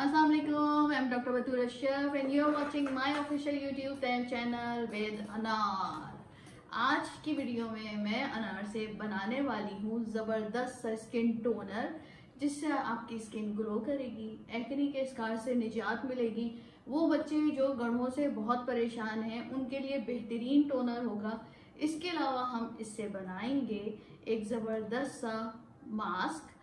अस्सलाम वालेकुम, I am doctor Batool Ashraf and you are watching my official YouTube channel with अनार। आज की वीडियो में मैं अनार से बनाने वाली हूँ ज़बरदस्त सा स्किन टोनर, जिससे आपकी स्किन ग्लो करेगी, एक्ने के स्कार से निजात मिलेगी। वो बच्चे जो गढ़ों से बहुत परेशान हैं उनके लिए बेहतरीन टोनर होगा। इसके अलावा हम इससे बनाएंगे एक ज़बरदस्त सा मास्क,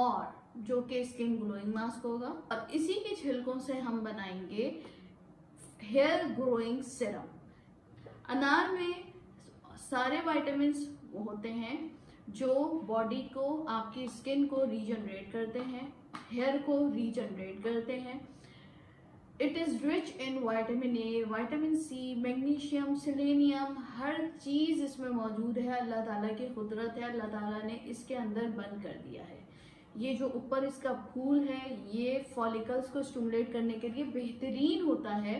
और जो कि स्किन ग्लोइंग मास्क होगा, और इसी के छिलकों से हम बनाएंगे हेयर ग्रोइंग सीरम। अनार में सारे विटामिन्स होते हैं जो बॉडी को, आपकी स्किन को रीजनरेट करते हैं, हेयर को रीजनरेट करते हैं। It is rich in vitamin A, vitamin C, magnesium, selenium, हर चीज़ इसमें मौजूद है। अल्लाह ताला की कुदरत है, अल्लाह ताला ने इसके अंदर बंद कर दिया है। ये जो ऊपर इसका फूल है, ये फॉलिकल्स को स्टिमुलेट करने के लिए बेहतरीन होता है,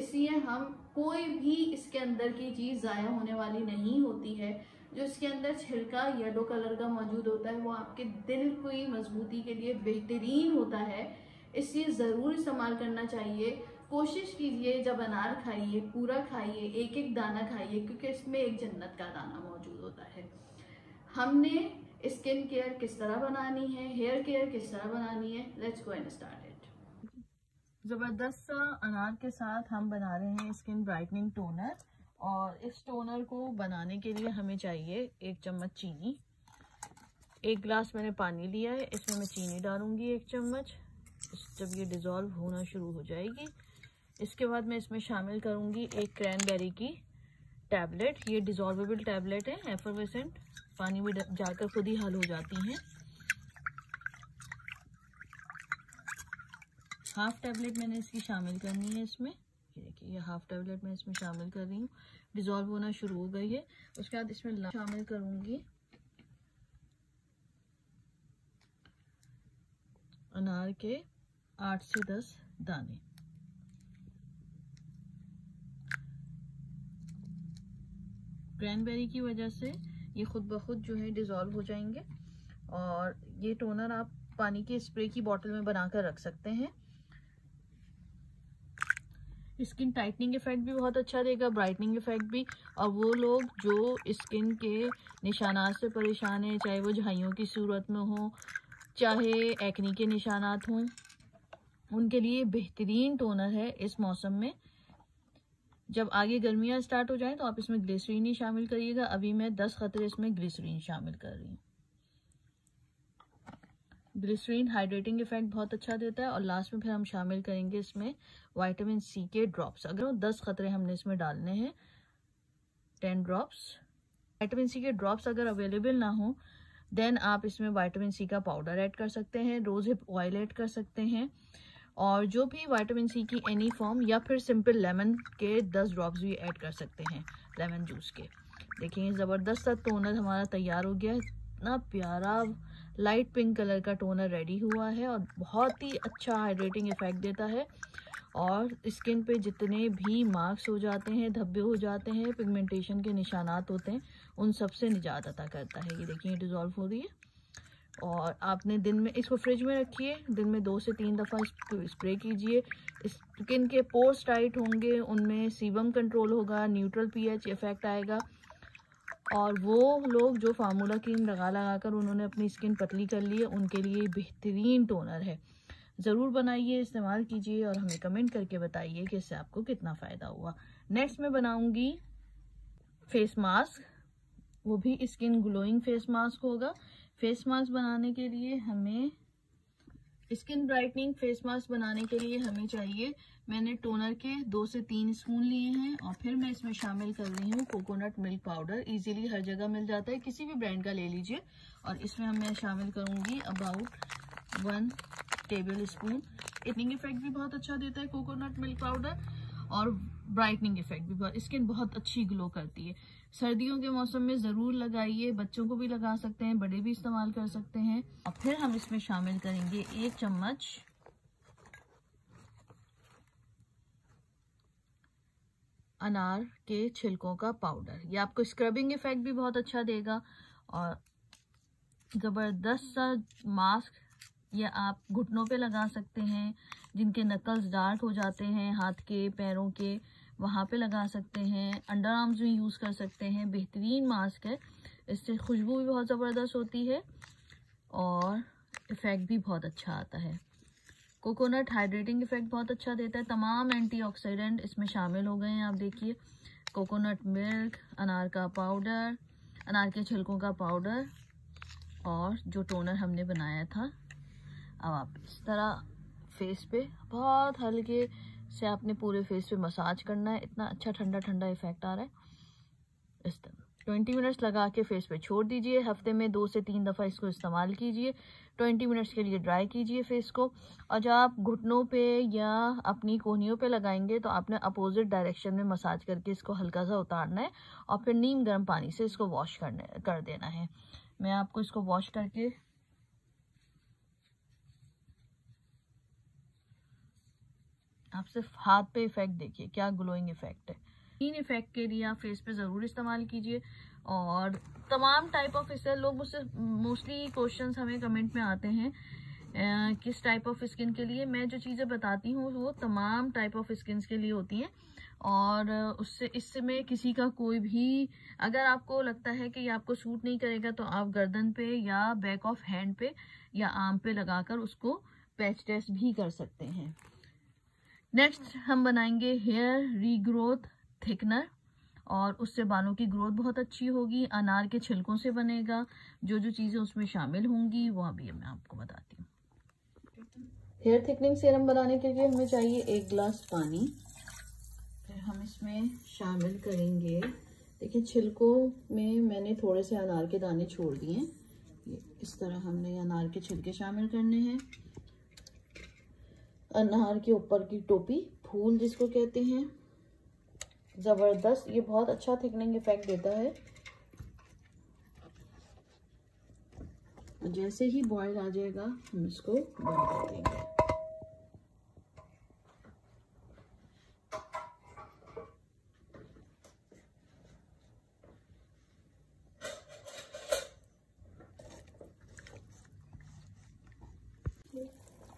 इसलिए हम कोई भी इसके अंदर की चीज़ ज़ाया होने वाली नहीं होती है। जो इसके अंदर छिलका येलो कलर का मौजूद होता है, वो आपके दिल की मजबूती के लिए बेहतरीन होता है, इसलिए ज़रूर इस्तेमाल करना चाहिए। कोशिश कीजिए जब अनार खाइए पूरा खाइए, एक एक दाना खाइए, क्योंकि इसमें एक जन्नत का दाना मौजूद होता है। हमने स्किन केयर किस तरह बनानी है, हेयर केयर किस तरह बनानी है, let's go and start it. ज़बरदस्त अनार के साथ हम बना रहे हैं स्किन ब्राइटनिंग टोनर, और इस टोनर को बनाने के लिए हमें चाहिए एक चम्मच चीनी। एक गिलास मैंने पानी लिया है, इसमें मैं चीनी डालूंगी एक चम्मच। जब ये डिज़ोल्व होना शुरू हो जाएगी, इसके बाद मैं इसमें शामिल करूँगी एक क्रैनबेरी की टैबलेट। ये डिज़ोल्वेबल टैबलेट है, एफर्वेसेंट, पानी में जाकर खुद ही हल हो जाती हैं। हाफ टैबलेट मैंने इसकी शामिल करनी है इसमें। ये देखिए, ये हाफ टैबलेट मैं इसमें शामिल कर रही हूँ। डिज़ोल्व होना शुरू हो गई है। उसके बाद इसमें शामिल करूँगी अनार के 8 से 10 दाने। क्रैनबेरी की वजह से ये खुद ब खुद जो है डिज़ोल्व हो जाएंगे। और ये टोनर आप पानी के स्प्रे की बोतल में बनाकर रख सकते हैं। स्किन टाइटनिंग इफ़ेक्ट भी बहुत अच्छा देगा, ब्राइटनिंग इफ़ेक्ट भी। और वो लोग जो स्किन के निशानात से परेशान हैं, चाहे वो झाइयों की सूरत में हो, चाहे एक्ने के निशानात हों, उनके लिए बेहतरीन टोनर है इस मौसम में। जब आगे गर्मियाँ स्टार्ट हो जाए तो आप इसमें ग्लिसरीन ही शामिल करिएगा। अभी मैं 10 खतरे इसमें ग्लिसरीन शामिल कर रही हूँ। ग्लिसरीन हाइड्रेटिंग इफेक्ट बहुत अच्छा देता है। और लास्ट में फिर हम शामिल करेंगे इसमें विटामिन सी के ड्रॉप्स। अगर 10 खतरे हमने इसमें डालने हैं, 10 ड्रॉप्स। विटामिन सी के ड्रॉप्स अगर अवेलेबल ना हो, देन आप इसमें विटामिन सी का पाउडर ऐड कर सकते हैं, रोज़ हिप ऑयल ऐड कर सकते हैं, और जो भी विटामिन सी की एनी फॉर्म, या फिर सिंपल लेमन के 10 ड्रॉप्स भी ऐड कर सकते हैं, लेमन जूस के। देखिए, ज़बरदस्त सा टोनर हमारा तैयार हो गया है। इतना प्यारा लाइट पिंक कलर का टोनर रेडी हुआ है, और बहुत ही अच्छा हाइड्रेटिंग इफ़ेक्ट देता है। और स्किन पे जितने भी मार्क्स हो जाते हैं, धब्बे हो जाते हैं, पिगमेंटेशन के निशानात होते हैं, उन सब से निजात अता करता है। ये देखिए, डिज़ोल्व हो रही है। और आपने दिन में इसको फ्रिज में रखिए, दिन में 2 से 3 दफ़ा स्प्रे कीजिए। स्किन के पोर्स टाइट होंगे, उनमें सीबम कंट्रोल होगा, न्यूट्रल पीएच इफेक्ट आएगा। और वो लोग जो फार्मूला क्रीम लगा कर उन्होंने अपनी स्किन पतली कर ली है, उनके लिए बेहतरीन टोनर है। ज़रूर बनाइए, इस्तेमाल कीजिए, और हमें कमेंट करके बताइए कि इससे आपको कितना फ़ायदा हुआ। नेक्स्ट मैं बनाऊँगी फेस मास्क, वो भी स्किन ग्लोइंग फेस मास्क होगा। फेस मास्क बनाने के लिए हमें, स्किन ब्राइटनिंग फेस मास्क बनाने के लिए हमें चाहिए, मैंने टोनर के 2 से 3 स्पून लिए हैं। और फिर मैं इसमें शामिल कर रही हूँ कोकोनट मिल्क पाउडर। इजीली हर जगह मिल जाता है, किसी भी ब्रांड का ले लीजिए। और इसमें मैं शामिल करूँगी अबाउट 1 टेबल स्पून। इतनी इफेक्ट भी बहुत अच्छा देता है कोकोनट मिल्क पाउडर, और ब्राइटनिंग इफेक्ट भी। स्किन बहुत अच्छी ग्लो करती है। सर्दियों के मौसम में ज़रूर लगाइए, बच्चों को भी लगा सकते हैं, बड़े भी इस्तेमाल कर सकते हैं। और फिर हम इसमें शामिल करेंगे 1 चम्मच अनार के छिलकों का पाउडर। ये आपको स्क्रबिंग इफेक्ट भी बहुत अच्छा देगा, और ज़बरदस्त सा मास्क या आप घुटनों पे लगा सकते हैं। जिनके नकल्स डार्ट हो जाते हैं हाथ के, पैरों के, वहाँ पे लगा सकते हैं। अंडर आर्म्स में यूज़ कर सकते हैं। बेहतरीन मास्क है, इससे खुशबू भी बहुत ज़बरदस्त होती है और इफ़ेक्ट भी बहुत अच्छा आता है। कोकोनट हाइड्रेटिंग इफ़ेक्ट बहुत अच्छा देता है। तमाम एंटीऑक्सीडेंट इसमें शामिल हो गए हैं। आप देखिए, कोकोनट मिल्क, अनार का पाउडर, अनार के छिलकों का पाउडर और जो टोनर हमने बनाया था। अब आप इस तरह फेस पे बहुत हल्के से आपने पूरे फेस पे मसाज करना है। इतना अच्छा ठंडा ठंडा इफ़ेक्ट आ रहा है। इस तरह 20 मिनट्स लगा के फेस पे छोड़ दीजिए। हफ्ते में 2 से 3 दफ़ा इसको इस्तेमाल कीजिए। 20 मिनट्स के लिए ड्राई कीजिए फेस को। और जब आप घुटनों पे या अपनी कोहनियों पे लगाएंगे तो आपने अपोजिट डायरेक्शन में मसाज करके इसको हल्का सा उतारना है और फिर नीम गर्म पानी से इसको वॉश कर देना है। मैं आपको इसको वॉश करके आप सिर्फ हाथ पे इफ़ेक्ट देखिए, क्या ग्लोइंग इफ़ेक्ट है। इन इफ़ेक्ट के लिए आप फेस पे ज़रूर इस्तेमाल कीजिए। और तमाम टाइप ऑफ फेशियल, लोग मुझसे मोस्टली क्वेश्चंस हमें कमेंट में आते हैं किस टाइप ऑफ स्किन के लिए। मैं जो चीज़ें बताती हूँ वो तमाम टाइप ऑफ स्किन के लिए होती हैं और उससे इससे में किसी का कोई भी, अगर आपको लगता है कि ये आपको सूट नहीं करेगा तो आप गर्दन पे या बैक ऑफ हैंड पे या आर्म पे लगा कर उसको पैच टेस्ट भी कर सकते हैं। नेक्स्ट हम बनाएंगे हेयर रीग्रोथ थिकनर और उससे बालों की ग्रोथ बहुत अच्छी होगी। अनार के छिलकों से बनेगा। जो जो चीज़ें उसमें शामिल होंगी वो अभी मैं आपको बताती हूँ। हेयर थिकनिंग सीरम बनाने के लिए हमें चाहिए 1 गिलास पानी। फिर हम इसमें शामिल करेंगे, देखिए छिलकों में मैंने थोड़े से अनार के दाने छोड़ दिए। इस तरह हमने अनार के छिलके शामिल करने हैं। अनार के ऊपर की टोपी, फूल जिसको कहते हैं, ज़बरदस्त, ये बहुत अच्छा थिकनिंग इफ़ेक्ट देता है। जैसे ही बॉयल आ जाएगा हम इसको बंद कर देंगे।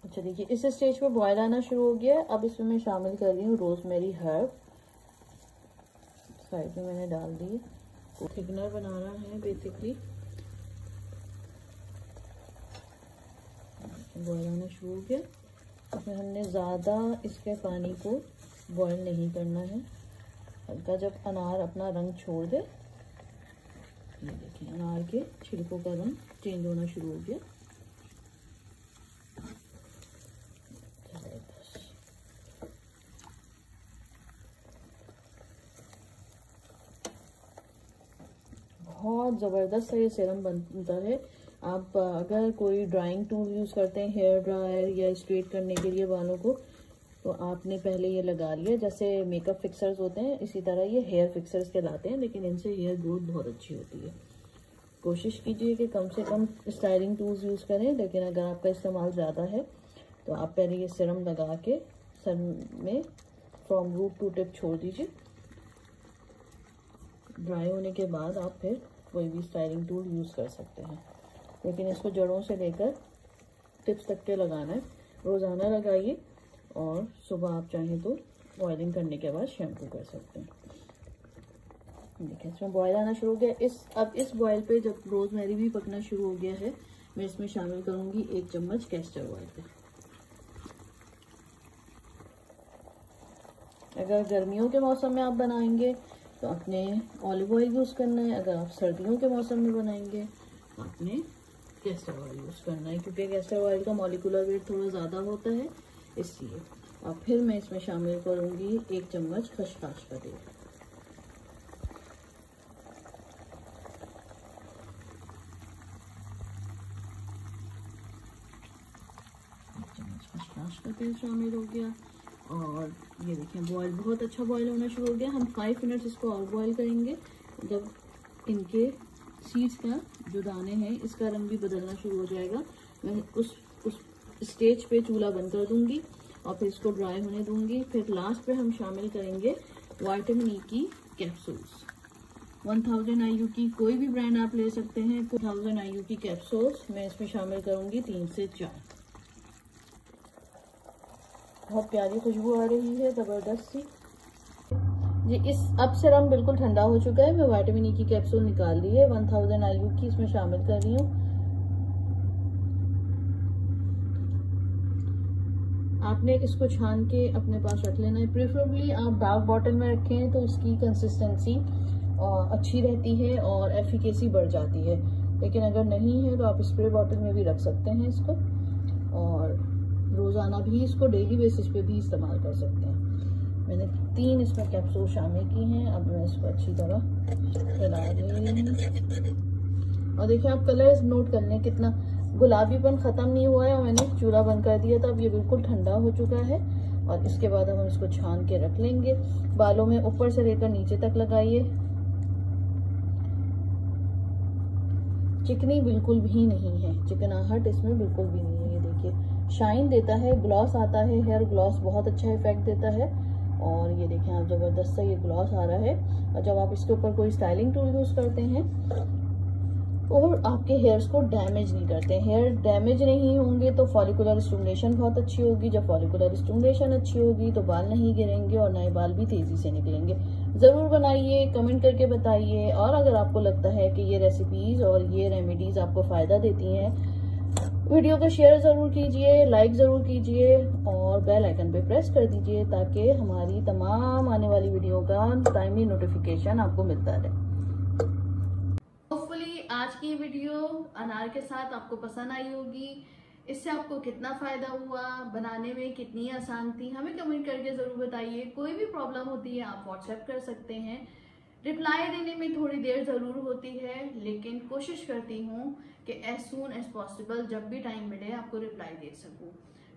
अच्छा देखिए, इस स्टेज पे बॉयल आना शुरू हो गया। अब इसमें मैं शामिल कर रही हूँ रोजमेरी हर्ब, साइड में मैंने डाल दिए। थिकनर बनाना है बेसिकली। बॉयल आना शुरू हो गया। और फिर हमने ज़्यादा इसके पानी को बॉयल नहीं करना है, हल्का। जब अनार अपना रंग छोड़ दे, ये देखिए अनार के छिलकों का रंग चेंज होना शुरू हो गया। बहुत ज़बरदस्त है ये सीरम बनता है। आप अगर कोई ड्राइंग टूल यूज़ करते हैं हेयर ड्रायर या स्ट्रेट करने के लिए बालों को, तो आपने पहले ये लगा लिया। जैसे मेकअप फिक्सर्स होते हैं इसी तरह ये हेयर फिक्सर्स कहलाते हैं, लेकिन इनसे हेयर ग्रोथ बहुत अच्छी होती है। कोशिश कीजिए कि कम से कम स्टाइलिंग टूल्स यूज़ करें, लेकिन अगर आपका इस्तेमाल ज़्यादा है तो आप पहले ये सीरम लगा के सर में फ्रॉम रूट टू टिप छोड़ दीजिए। ड्राई होने के बाद आप फिर कोई भी स्टाइलिंग टूल यूज़ कर सकते हैं, लेकिन इसको जड़ों से लेकर टिप्स तक के लगाना है। रोज़ाना लगाइए और सुबह आप चाहें तो ऑयलिंग करने के बाद शैम्पू कर सकते हैं। देखिए इसमें बॉयल आना शुरू हो गया। अब इस बॉयल पे जब रोज़मेरी भी पकना शुरू हो गया है, मैं इसमें शामिल करूँगी 1 चम्मच कैस्टर ऑयल। अगर गर्मियों के मौसम में आप बनाएंगे तो आपने ऑलिव ऑयल यूज़ करना है। अगर आप सर्दियों के मौसम में बनाएंगे तो आपने कैस्टर ऑयल यूज़ करना है, क्योंकि कैस्टर ऑयल का मॉलिकुलर वेट थोड़ा ज़्यादा होता है, इसलिए। और फिर मैं इसमें शामिल करूँगी 1 चम्मच खसखस का तेल। शामिल हो गया। और ये देखिए बॉयल बहुत अच्छा बॉयल होना शुरू हो गया। हम 5 मिनट्स इसको और बॉयल करेंगे। जब इनके सीड्स का जो दाने हैं इसका रंग भी बदलना शुरू हो जाएगा, मैं उस स्टेज पे चूल्हा बंद कर दूंगी और फिर इसको ड्राई होने दूंगी। फिर लास्ट पे हम शामिल करेंगे विटामिन ई की कैप्सूल्स। 1000 IU की कोई भी ब्रांड आप ले सकते हैं। 1000 IU की कैप्सूल्स मैं इसमें शामिल करूँगी 3 से 4। बहुत प्यारी खुशबू आ रही है ज़बरदस्त सी। ये इस अब सिरम बिल्कुल ठंडा हो चुका है। मैं विटामिन ई की कैप्सूल निकाल ली है, 1000 IU की इसमें शामिल कर रही हूँ। आपने इसको छान के अपने पास रख लेना है। प्रेफरेबली आप डार्क बॉटल में रखें तो इसकी कंसिस्टेंसी अच्छी रहती है और एफिकेसी बढ़ जाती है, लेकिन अगर नहीं है तो आप स्प्रे बॉटल में भी रख सकते हैं इसको, और रोज़ाना भी इसको डेली बेसिस पे भी इस्तेमाल कर सकते हैं। मैंने 3 इसमें कैप्सूल शामिल की हैं। अब मैं इसको अच्छी तरह फैला रही हूँ और देखिए आप कलर्स नोट कर लें, कितना गुलाबीपन ख़त्म नहीं हुआ है और मैंने चूल्हा बंद कर दिया था। अब ये बिल्कुल ठंडा हो चुका है और इसके बाद हम इसको छान के रख लेंगे। बालों में ऊपर से लेकर नीचे तक लगाइए, चिकनी बिल्कुल भी नहीं है, चिकनाहट इसमें बिल्कुल भी नहीं है। ये देखिए शाइन देता है, ग्लॉस आता है, हेयर ग्लॉस बहुत अच्छा इफेक्ट देता है। और ये देखें आप ज़बरदस्त सा ये ग्लॉस आ रहा है। और जब आप इसके ऊपर कोई स्टाइलिंग टूल यूज़ करते हैं और आपके हेयर्स को डैमेज नहीं करते, हेयर डैमेज नहीं होंगे तो फॉलिकुलर स्टिमुलेशन बहुत अच्छी होगी। जब फॉलिकुलर स्टिमुलेशन अच्छी होगी तो बाल नहीं गिरेंगे और नए बाल भी तेज़ी से निकलेंगे। ज़रूर बनाइए, कमेंट करके बताइए। और अगर आपको लगता है कि ये रेसिपीज़ और ये रेमेडीज़ आपको फ़ायदा देती हैं, वीडियो को शेयर ज़रूर कीजिए, लाइक ज़रूर कीजिए और बेल आइकन पे प्रेस कर दीजिए ताकि हमारी तमाम आने वाली वीडियो का टाइमली नोटिफिकेशन आपको मिलता रहे। होपफुली आज की वीडियो अनार के साथ आपको पसंद आई होगी। इससे आपको कितना फ़ायदा हुआ, बनाने में कितनी आसान थी, हमें कमेंट करके ज़रूर बताइए। कोई भी प्रॉब्लम होती है आप व्हाट्सएप कर सकते हैं। रिप्लाई देने में थोड़ी देर ज़रूर होती है, लेकिन कोशिश करती हूँ कि एज सून एज पॉसिबल जब भी टाइम मिले आपको रिप्लाई दे सकूँ।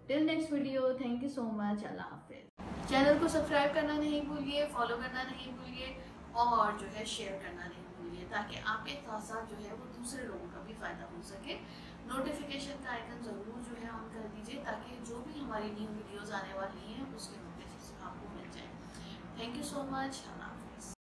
Till next video, thank you so much, अल्लाह हाफिज़। चैनल को सब्सक्राइब करना नहीं भूलिए, फॉलो करना नहीं भूलिए और जो है शेयर करना नहीं भूलिए, ताकि आपके साथ जो है वो दूसरे लोगों का भी फ़ायदा हो सके। नोटिफिकेशन का आइकन ज़रूर जो है ऑन कर दीजिए ताकि जो भी हमारी न्यू वीडियोज़ आने वाली हैं उसके नोटिफिकेशन आपको मिल जाए। थैंक यू सो मच, अल्लाह हाफिज़।